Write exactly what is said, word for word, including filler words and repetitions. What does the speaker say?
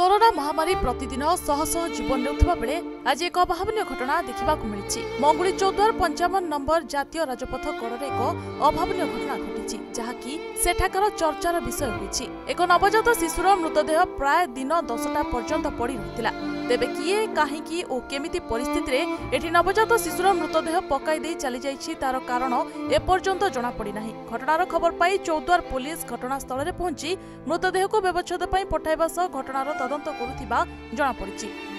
Corona महामारी प्रतिदिन शह शह जीवन नेउथिबा बेले आज एक अभावनीय घटना देखा मिली। मंगुली चौद्वार पंचावन नंबर जातीय राजपथ कोड़े एक अभावनीय घटना घटी जहाँकि सेठाकर चर्चार विषय होइछि। एक नवजात शिशुर मृतदेह प्राय दिन दसटा पर्यंत पड़ी रहितिला। तेबे किए काहीकि ओ केमिति परिस्थिति रे एठी नवजात शिशुर मृतदेह पकाई देई चली जाइछि तार कारण एपर्यंत जना पड़ी नाही। घटनार खबर पाई चौद्वार पुलिस घटनास्थल रे पहुंची मृतदेह को व्यवच्छेद पठाइबा सह घटनार तदंत करुथिबा जणापड़िछि।